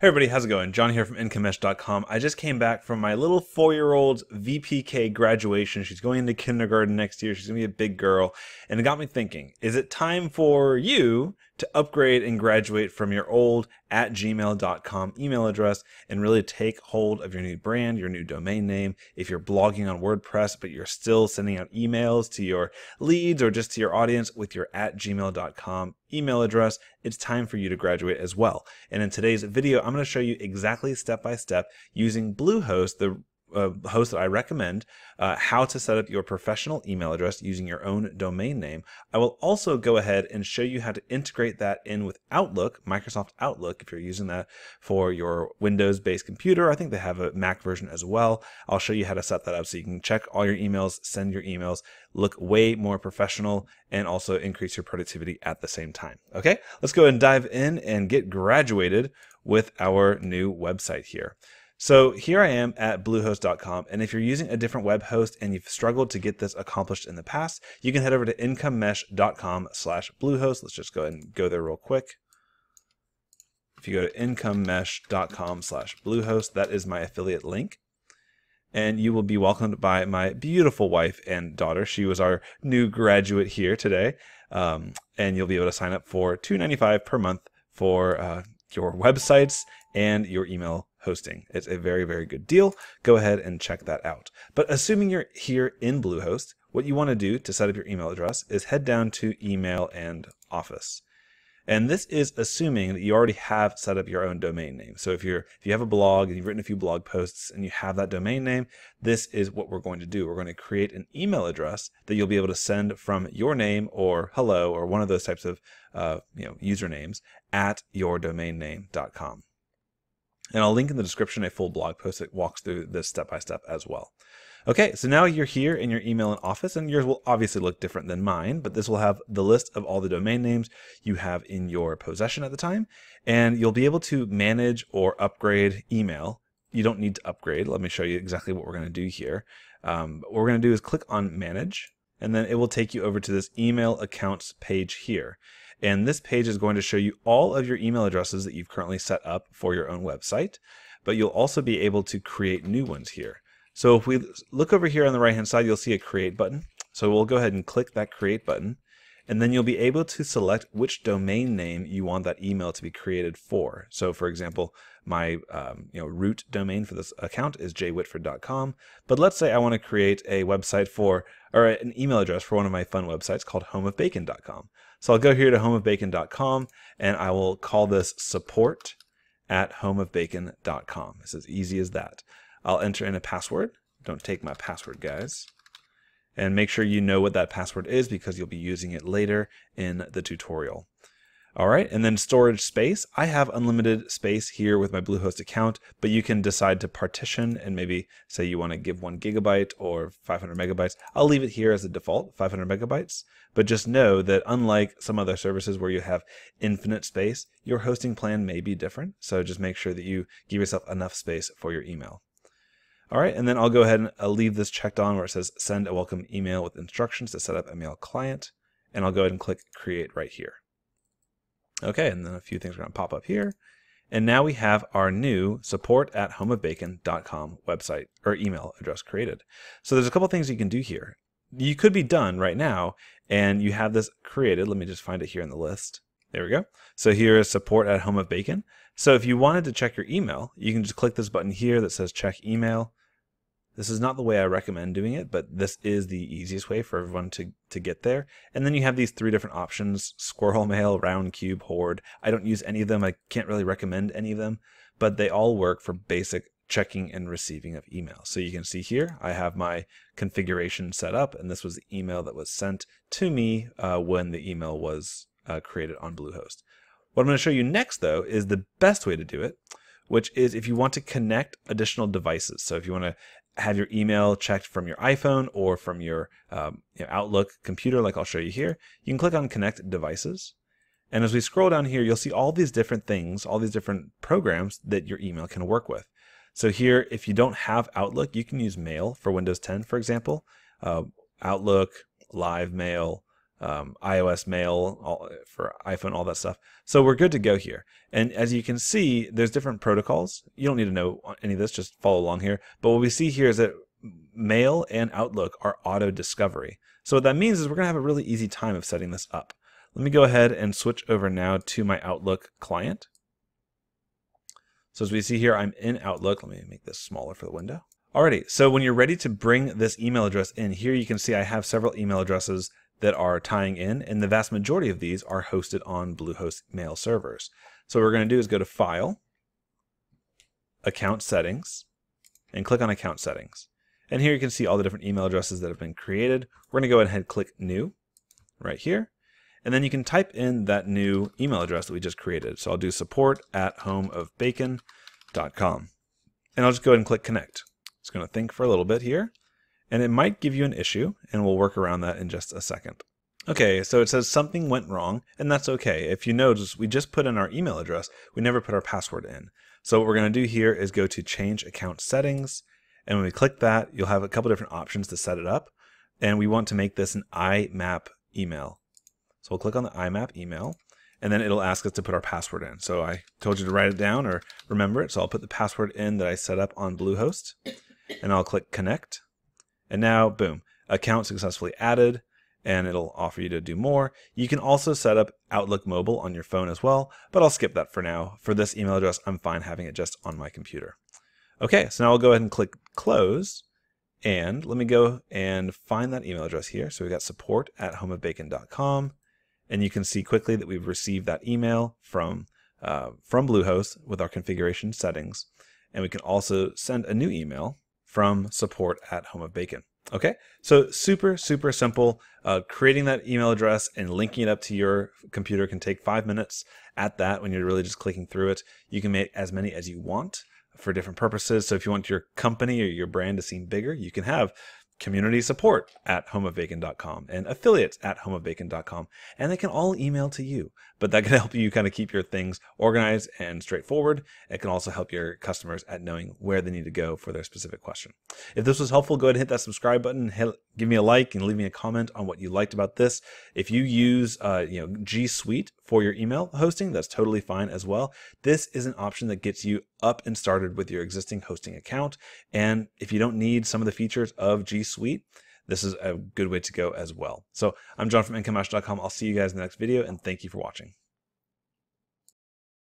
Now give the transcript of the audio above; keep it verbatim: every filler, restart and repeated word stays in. Hey everybody, how's it going? John here from Income Mesh dot com. I just came back from my little four-year-old's V P K graduation. She's going into kindergarten next year. She's going to be a big girl. And it got me thinking, is it time for you to upgrade and graduate from your old at gmail dot com email address and really take hold of your new brand, your new domain name? If you're blogging on WordPress, but you're still sending out emails to your leads or just to your audience with your at gmail dot com email address, it's time for you to graduate as well. And in today's video, I'm going to show you exactly step by step using Bluehost, the Uh, host that I recommend, uh, how to set up your professional email address using your own domain name. I will also go ahead and show you how to integrate that in with Outlook, Microsoft Outlook, if you're using that for your Windows-based computer. I think they have a Mac version as well. I'll show you how to set that up so you can check all your emails, send your emails, look way more professional, and also increase your productivity at the same time. Okay, let's go and dive in and get graduated with our new website here. So here I am at Bluehost dot com, and if you're using a different web host and you've struggled to get this accomplished in the past, you can head over to Income Mesh dot com slash Bluehost. Let's just go ahead and go there real quick. If you go to Income Mesh dot com slash Bluehost, that is my affiliate link. And you will be welcomed by my beautiful wife and daughter. She was our new graduate here today. Um, and you'll be able to sign up for two ninety-five per month for uh, your websites and your email hosting. It's a very, very good deal. Go ahead and check that out. But assuming you're here in Bluehost, what you want to do to set up your email address is head down to email and office. And this is assuming that you already have set up your own domain name. So if you're if you have a blog and you've written a few blog posts and you have that domain name, this is what we're going to do. We're going to create an email address that you'll be able to send from your name or hello or one of those types of uh, you know usernames at your domain name dot com. And I'll link in the description a full blog post that walks through this step-by-step as well. Okay, so now you're here in your email and office, and yours will obviously look different than mine, but this will have the list of all the domain names you have in your possession at the time, and you'll be able to manage or upgrade email. You don't need to upgrade. Let me show you exactly what we're going to do here. Um, what we're going to do is click on Manage, and then it will take you over to this email accounts page here. And this page is going to show you all of your email addresses that you've currently set up for your own website, but you'll also be able to create new ones here. So if we look over here on the right-hand side, you'll see a Create button. So we'll go ahead and click that Create button, and then you'll be able to select which domain name you want that email to be created for. So for example, my um, you know, root domain for this account is j whitford dot com, but let's say I want to create a website for, or an email address for one of my fun websites called home of bacon dot com. So I'll go here to home of bacon dot com, and I will call this support at home of bacon dot com. It's as easy as that. I'll enter in a password. Don't take my password, guys. And make sure you know what that password is because you'll be using it later in the tutorial. All right, and then storage space. I have unlimited space here with my Bluehost account, but you can decide to partition and maybe say you want to give one gigabyte or five hundred megabytes. I'll leave it here as the default, five hundred megabytes. But just know that unlike some other services where you have infinite space, your hosting plan may be different. So just make sure that you give yourself enough space for your email. All right, and then I'll go ahead and I'll leave this checked on where it says send a welcome email with instructions to set up a mail client. And I'll go ahead and click create right here. Okay, and then a few things are going to pop up here. And now we have our new support at home of bacon dot com website or email address created. So there's a couple things you can do here. You could be done right now and you have this created. Let me just find it here in the list. There we go. So here is support at home of bacon. So if you wanted to check your email, you can just click this button here that says check email. This is not the way I recommend doing it, but this is the easiest way for everyone to, to get there. And then you have these three different options, Squirrel Mail, Roundcube, Horde. I don't use any of them. I can't really recommend any of them, but they all work for basic checking and receiving of email. So you can see here, I have my configuration set up, and this was the email that was sent to me uh, when the email was uh, created on Bluehost. What I'm going to show you next, though, is the best way to do it, which is if you want to connect additional devices. So if you want to have your email checked from your iPhone or from your um, you know, Outlook computer, like I'll show you here, you can click on Connect Devices. And as we scroll down here, you'll see all these different things, all these different programs that your email can work with. So here, if you don't have Outlook, you can use Mail for Windows ten, for example, uh, Outlook, Live Mail, um, iOS Mail all, for iPhone, all that stuff. So we're good to go here. And as you can see, there's different protocols. You don't need to know any of this, just follow along here. But what we see here is that Mail and Outlook are auto-discovery. So what that means is we're going to have a really easy time of setting this up. Let me go ahead and switch over now to my Outlook client. So as we see here, I'm in Outlook. Let me make this smaller for the window. Alrighty, so when you're ready to bring this email address in here, you can see I have several email addresses that are tying in, and the vast majority of these are hosted on Bluehost mail servers. So what we're going to do is go to File, Account Settings, and click on Account Settings. And here you can see all the different email addresses that have been created. We're going to go ahead and click New right here. And then you can type in that new email address that we just created. So I'll do support at home of bacon dot com. And I'll just go ahead and click Connect. It's going to think for a little bit here. And it might give you an issue, and we'll work around that in just a second. Okay, so it says something went wrong, and that's okay. If you notice, we just put in our email address. We never put our password in. So what we're going to do here is go to Change Account Settings. And when we click that, you'll have a couple different options to set it up. And we want to make this an I M A P email. So we'll click on the I M A P email, and then it'll ask us to put our password in. So I told you to write it down or remember it. So I'll put the password in that I set up on Bluehost, and I'll click Connect. And now, boom, account successfully added, and it'll offer you to do more. You can also set up Outlook Mobile on your phone as well, but I'll skip that for now. For this email address, I'm fine having it just on my computer. Okay, so now I'll go ahead and click Close, and let me go and find that email address here. So we've got support at home of bacon dot com. And you can see quickly that we've received that email from, uh, from Bluehost with our configuration settings. And we can also send a new email from support at Home of Bacon. Okay, so super, super simple. Uh, creating that email address and linking it up to your computer can take five minutes at that when you're really just clicking through it. You can make as many as you want for different purposes. So if you want your company or your brand to seem bigger, you can have community support at home of bacon dot com and affiliates at home of bacon dot com, and they can all email to you. But that can help you kind of keep your things organized and straightforward. It can also help your customers at knowing where they need to go for their specific question. If this was helpful, go ahead and hit that subscribe button, hit, give me a like, and leave me a comment on what you liked about this. If you use uh, you know, G Suite for your email hosting, that's totally fine as well. This is an option that gets you up and started with your existing hosting account. And if you don't need some of the features of G Suite, this is a good way to go as well. So I'm John from Income Mesh dot com. I'll see you guys in the next video, and thank you for watching.